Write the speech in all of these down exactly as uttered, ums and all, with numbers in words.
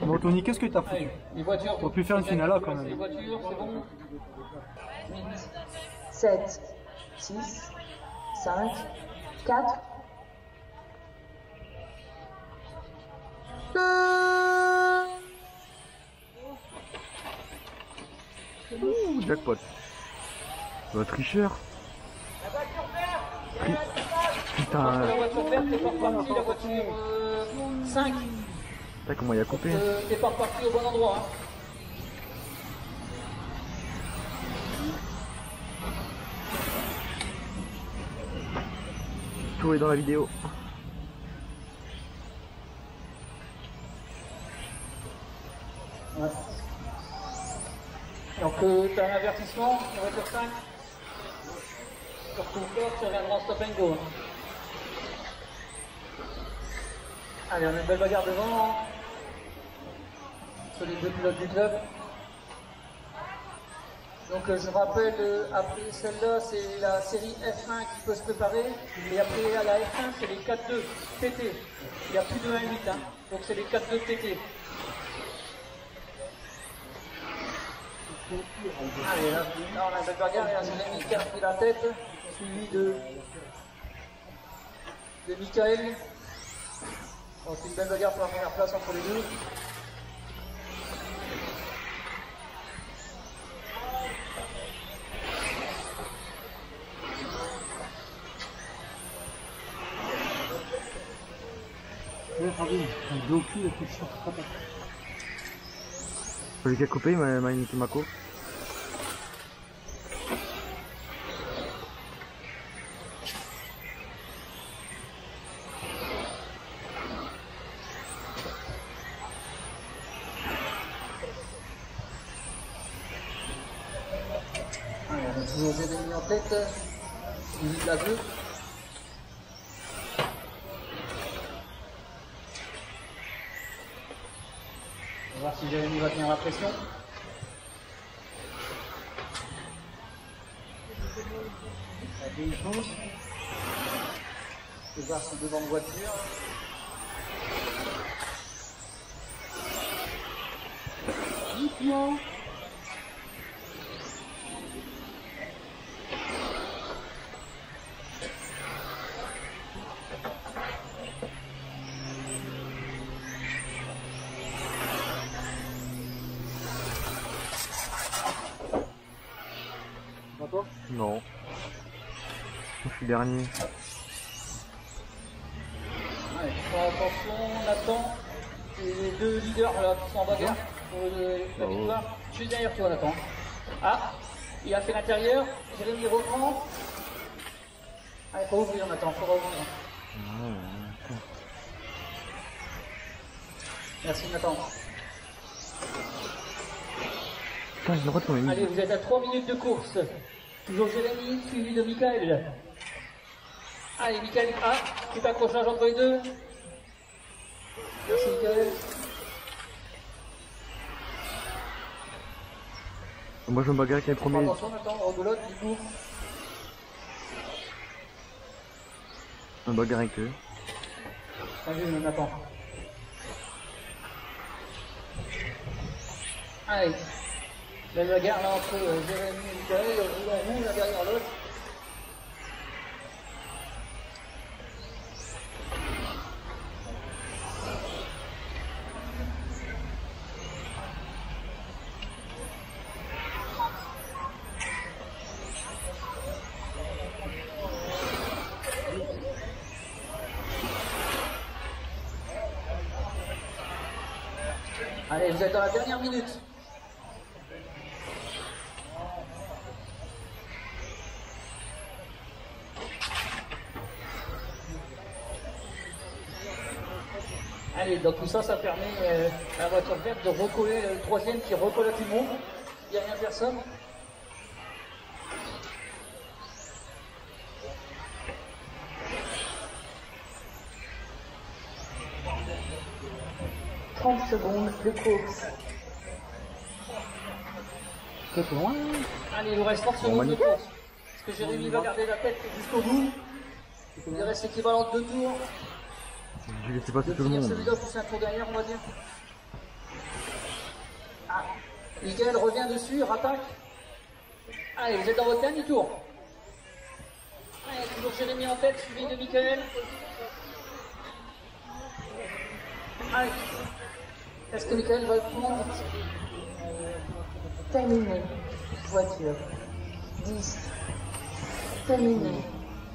Bon Tony, qu'est-ce que t'as foutu? On peut faire une finale là quand même. sept, six, cinq, quatre. Ouh, jackpot. Bah, tricheur. Tri... Putain. cinq. Putain, comment il a coupé? C'est pas reparti au bon endroit. Hein. Tout est dans la vidéo. Ouais. Donc euh, t'as un avertissement, on va faire cinq. Sur ton corps, tu reviendras en stop and go. Allez, on a une belle bagarre devant. Hein. Sur les deux pilotes du club. Donc euh, je rappelle, euh, après celle-là, c'est la série F un qui peut se préparer. Et après à la F un, c'est les quatre deux T T. Il n'y a plus de un à huit, hein. Donc c'est les quatre deux T T. Allez, là, on a cette bagarre, et là, c'est Mika qui fait la tête, suivi de, de Michael. Bon, c'est une belle bagarre pour la première place entre les deux. Oui, regardez, un dos au cul, il faut que je sorte pas mal. Celui qui a coupé, il m'a niqué ma cour. Vous avez mis en tête, suivi de la bleue. On va voir si Jérémy va tenir la pression. La deux douze. Les barres sont devant de voiture. Doucement. Non, je suis dernier. Allez, attention, on attend les deux leaders là qui sont en bagarre pour le, la victoire. Oh. Je suis derrière toi, Nathan. Ah, il a fait l'intérieur, Jérémy reprend. Allez, faut ouvrir, Nathan, faut rouvrir. Oh, okay. Merci, Nathan. Putain, je le retourne même. Allez, vous êtes à trois minutes de course. Toujours Jérémy, suivi de Michael. Allez, Michael, ah, petit accrochage entre les deux. Merci, Michael. Moi, je me bagarre avec les premiers. Attention, attends, on rigolote, du coup. Je me bagarre avec eux. Allez, on attend. Allez. La bagarre là entre euh, Jérémy et Michael, on roule à la derrière l'autre. Allez, vous êtes dans la dernière minute. Allez, donc tout ça, ça permet euh, à la voiture verte de recoller le troisième qui recolle à tout le monde. Il n'y a rien, personne. trente secondes de course. C'est loin. Allez, il nous reste trente secondes de course. Est-ce que Jérémy va garder la tête jusqu'au bout? Il reste équivalent de deux tours. Je ne sais pas si tout le monde. Celui-là, c'est un tour derrière, on va dire. Ah, Israël revient dessus, rattaque. Allez, vous êtes dans votre dernier tour. Allez, toujours Jérémy en tête, suivi de Michael. Allez. Est-ce que Michael va prendre? Terminé. Voiture. dix. Terminé.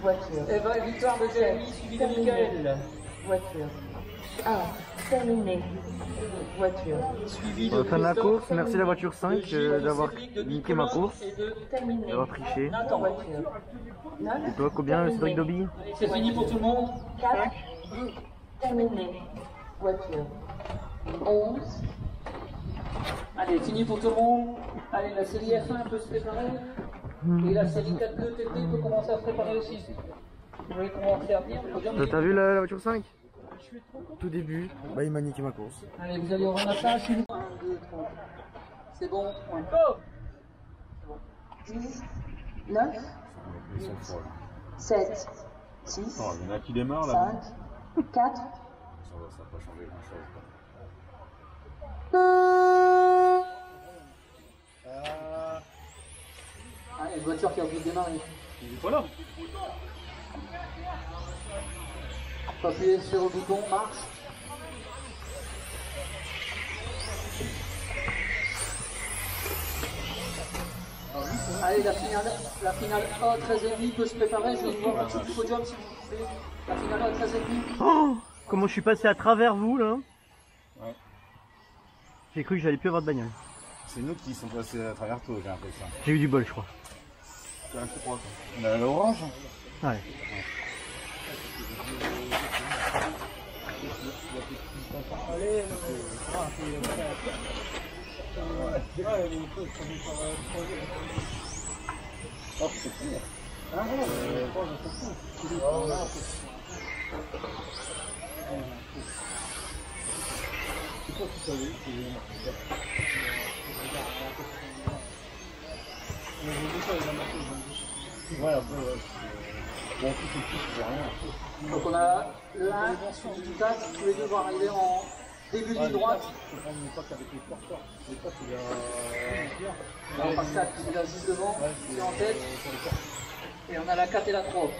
Voiture. Et bah, victoire de Jérémy, suivi de Michael. Voiture. un. Terminé. Voiture. Suivi de fin de la course, merci la voiture cinq euh, d'avoir niqué ma course, d'avoir triché. Et toi, combien le Cédric Dobby? C'est fini pour tout le monde. quatre. Terminé. Voiture. onze. Allez, fini pour tout le monde. Allez, la série F un peut se préparer. Et la série quatre deux T P peut commencer à se préparer aussi. Vous voyez comment on fait à venir. T'as vu la, la voiture cinq? Tout début, bah, il m'a niqué ma course. Allez, vous allez au ramassage. C'est bon. Go. dix, neuf, huit, sept, six, oh, il y en a qui démarre, là, cinq, quatre. Ça n'a pas changé grand chose. Ah, il y a une voiture qui a oublié de démarrer. Il est pas là. Faut appuyer sur le bouton, marche. Allez, la finale, la finale A treize heures trente peut se préparer. Je vais vous voir un petit podium si vous voulez. La finale A treize heures trente. Oh, comment je suis passé à travers vous là? Ouais. J'ai cru que j'allais plus avoir de bagnole. C'est nous qui sont passés à travers toi, j'ai l'impression. J'ai eu du bol, je crois. C'est un coup droit. On a l'orange. Ouais. Ouais. Voilà, donc on a le un du quatre, tous les deux vont arriver en début de droite. Là on passe quatre, il est juste devant, il est en tête. Et on a la quatre et la trois.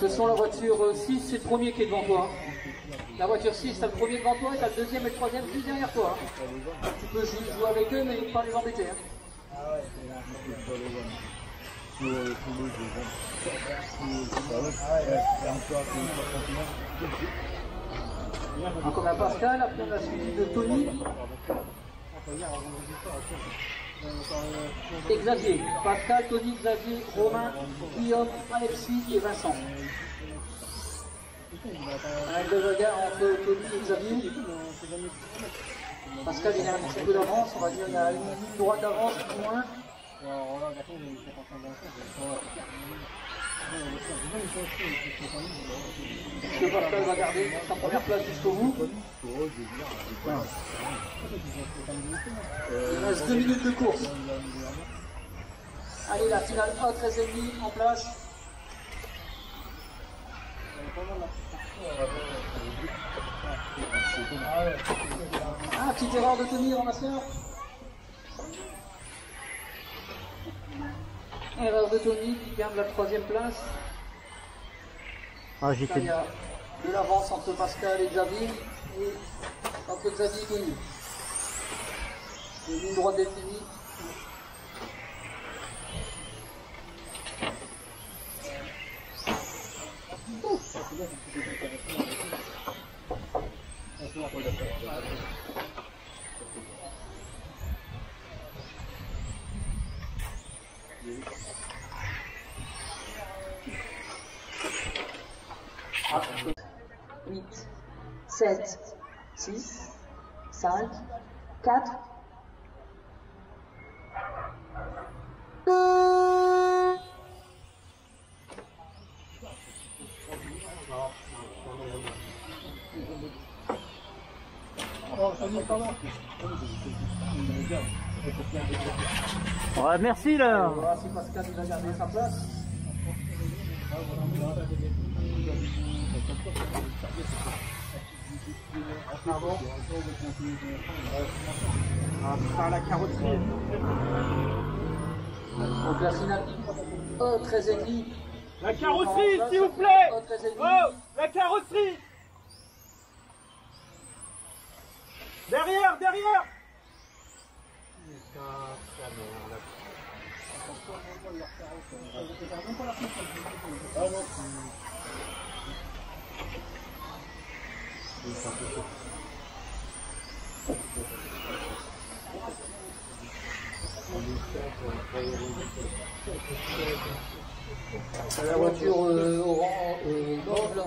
Ce sont la voiture six, c'est le premier qui est devant toi. La voiture six, t'as le premier devant toi et t'as le deuxième et le troisième juste derrière toi. Tu peux juste jouer avec eux, mais pas les embêter. Ah ouais, c'est là. Donc on a Pascal, après on a celui de Tony et Xavier. Pascal, Tony, Xavier, Romain, Guillaume, Alexis et Vincent. Un deux regards entre Tony et Xavier. Pascal il a un petit peu d'avance, on va dire il a une ligne droite d'avance plus ou moins. Que Pascal va garder sa première place jusqu'au bout. Il reste deux minutes de course. Allez, la finale A treize heures trente en place. Ah, petite erreur de Tony ramasseur. Erreur de Tony qui garde la troisième place. Ah, j'étais... Il y a de l'avance entre Pascal et Xavier et entre Xavier et Tony. Une ligne droite définie. Ouh. Ouais, merci là. Merci Pascal, il a gardé sa place. Ah, la carotterie. Donc la synagogue. Oh, treize et demi. La carrosserie, s'il vous plaît. Oh, la carrosserie. Derrière, derrière. La voiture euh, orange, euh, orange là,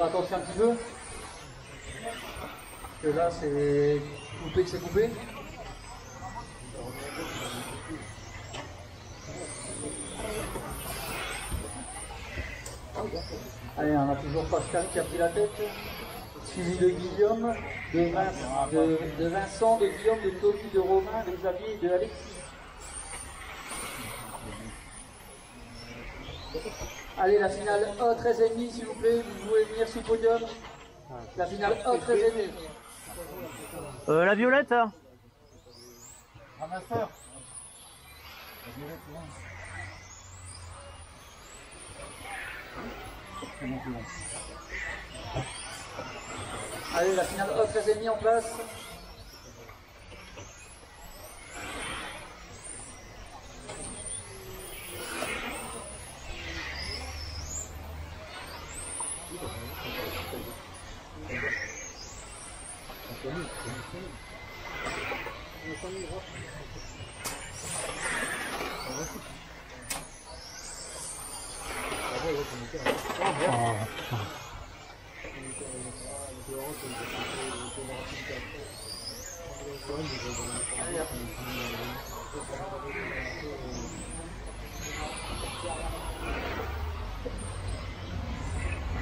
on... attention un petit peu. Que là c'est coupé que c'est coupé. Allez, on a toujours Pascal qui a pris la tête, suivi de Guillaume, de, Vin de, de Vincent, de Guillaume, de Tony, de Romain, de Xavier et de Alexis. Allez, la finale un treize et demi, s'il vous plaît, vous pouvez venir sur le podium. La finale un treize et demi. Euh, la violette, hein. Ramasseur. La violette, non. Allez, la finale un treize et demi en place.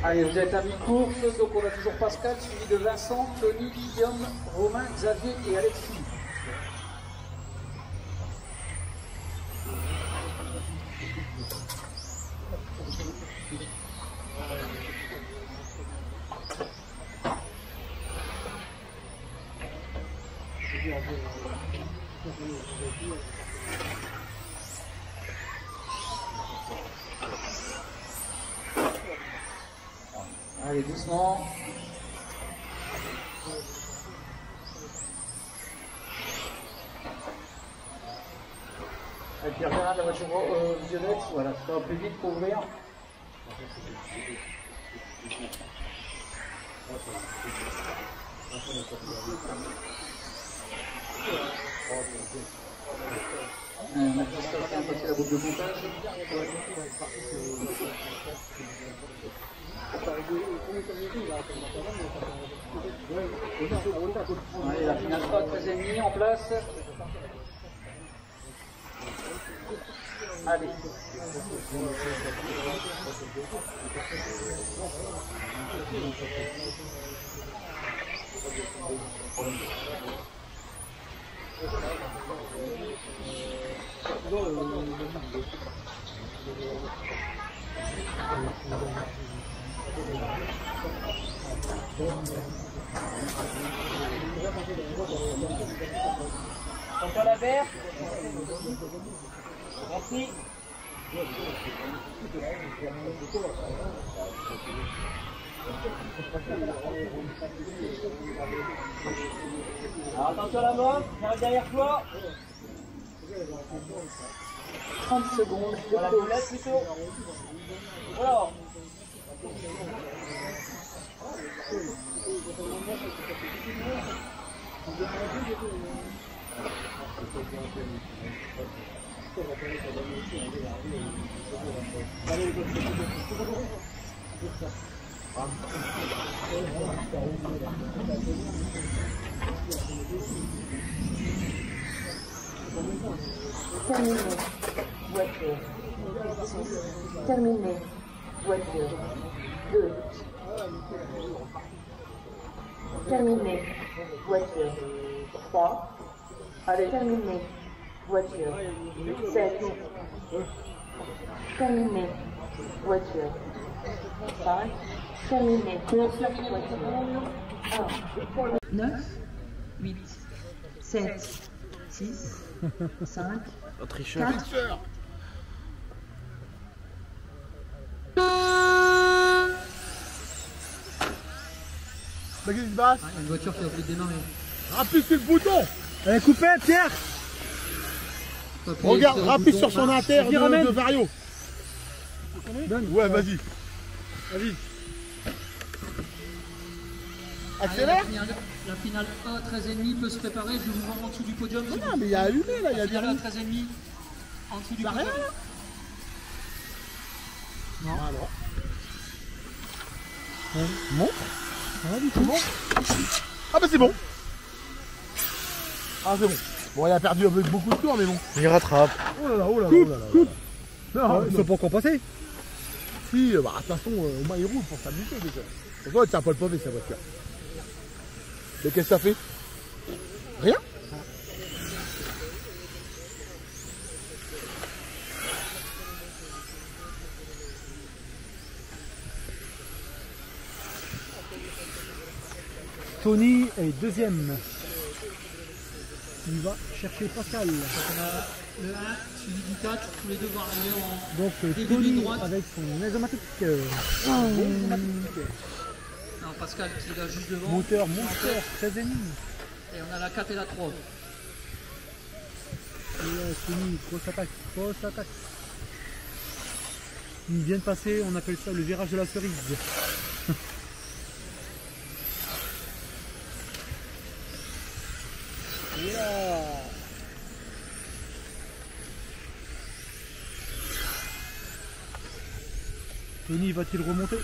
Allez, vous êtes à mi-course, donc on a toujours Pascal, suivi de Vincent, Tony, Guillaume, Romain, Xavier et Alexis. Allez, doucement. Et puis regarde la voiture euh, violette, voilà, ça va plus vite pour ouvrir. On a passé la boucle de montage. Allez, la finale trois treize et demi en place. Allez. Encore la verre. Merci. Alors, attention à la main, j'arrive derrière toi. trente secondes. Voilà, vous laisse plutôt. Voilà. Allez, Terminé. Voiture. Terminé. Voiture. Deux. Terminé. Voiture. Trois. Terminé. Voiture. Sept. Terminé. Voiture. Cinq. Terminé. Course. Voiture. Un. Neuf. Huit. Sept. Six. Cinq. Tricheur. Quatre. Qu'est-ce qui se passe? Une voiture qui a oublié de démarrer. Appuie sur le bouton. Elle est coupée, Pierre. Regarde, appuie sur son inter de, de Vario. Ouais, vas-y. Vas-y. Accélère. Allez, la, finale, la finale A, treize virgule cinq peut se préparer, je vais vous voir en dessous du podium. Non, non mais il y a allumé là, il y a bien. La finale A, treize virgule cinq, en dessous du podium. Rien, là. Non. Alors. Bon. Bon. Ah, du tout. Bon. Ah bah c'est bon. Ah c'est bon. Bon, il a perdu un peu beaucoup de tours, mais bon. Il rattrape. Oh là là, oh là là, coupe, oh là, là, coupe. Non, non, ils sont pas encore passés. Si, bah de toute façon, au moins il roule pour s'amuser déjà. Pourquoi elle tient pas le pavé sa voiture? Mais qu'est-ce que ça fait? Rien. Tony est deuxième. Il va chercher Pascal. Donc on a le un, celui du quatre, tous les deux vont arriver en. Donc euh, Tony avec son isomatique. Euh, oh. Non, Pascal qui est là juste devant. Moteur, monteur, treize virgule cinq. Et on a la quatre et la trois. Et euh, Tony, grosse attaque, grosse attaque. Ils viennent passer, on appelle ça le virage de la cerise. Yeah. Tony va-t-il remonter?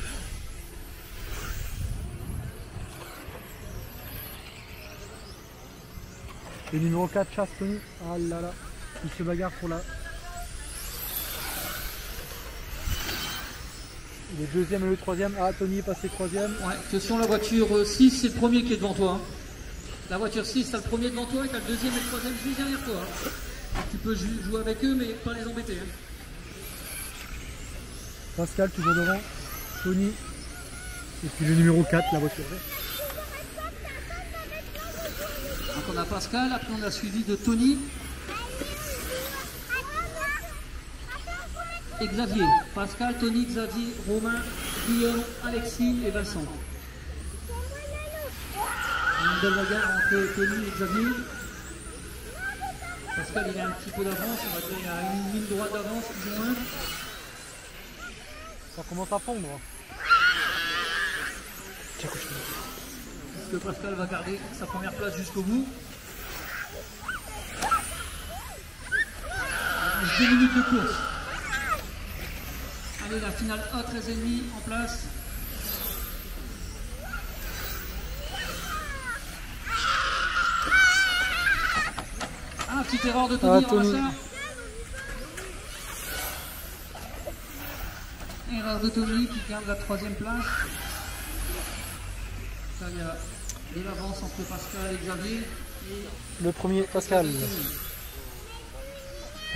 Et numéro quatre chasse Tony. Ah là là, il se bagarre pour la... Le deuxième et le troisième. Ah, Tony est passé troisième. Ouais, attention, la voiture six, c'est le premier qui est devant toi. Hein. La voiture six, t'as le premier devant toi et t'as le deuxième et le troisième juste derrière toi. Hein. Tu peux jouer avec eux mais pas les embêter. Hein. Pascal toujours devant, Tony et puis le numéro quatre, la voiture. Donc on a Pascal, après on a suivi de Tony et Xavier. Pascal, Tony, Xavier, Romain, Guillaume, Alexis et Vincent. Une belle bagarre entre Tony et Xavier. Pascal il a un petit peu d'avance, on va dire il a une ligne droite d'avance plus ou moins. Ça commence à fondre. Est-ce que Pascal va garder sa première place jusqu'au bout? Deux minutes de course. Allez, la finale A, treize virgule cinq en place. Ah, petite erreur de Tony, ah, Tony. Ramasseur. Erreur de Tony qui garde la troisième place. Là, il y a de l'avance entre Pascal et Xavier. Et le premier Pascal.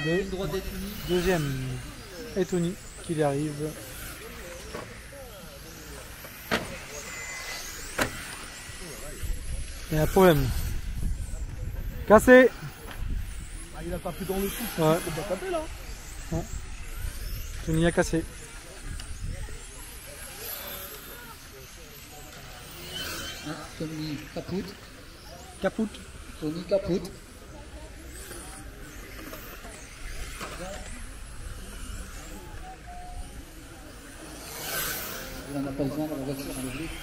Le deuxième et Tony qui y arrive. Il y a un problème. Cassé. Il a pas pu dans le coup, ouais. Il faut pas taper là. Non. Tony a cassé. Ah, Tony capoute. Capoute. Tony capoute. Il n'en a pas besoin dans la voiture, en logique.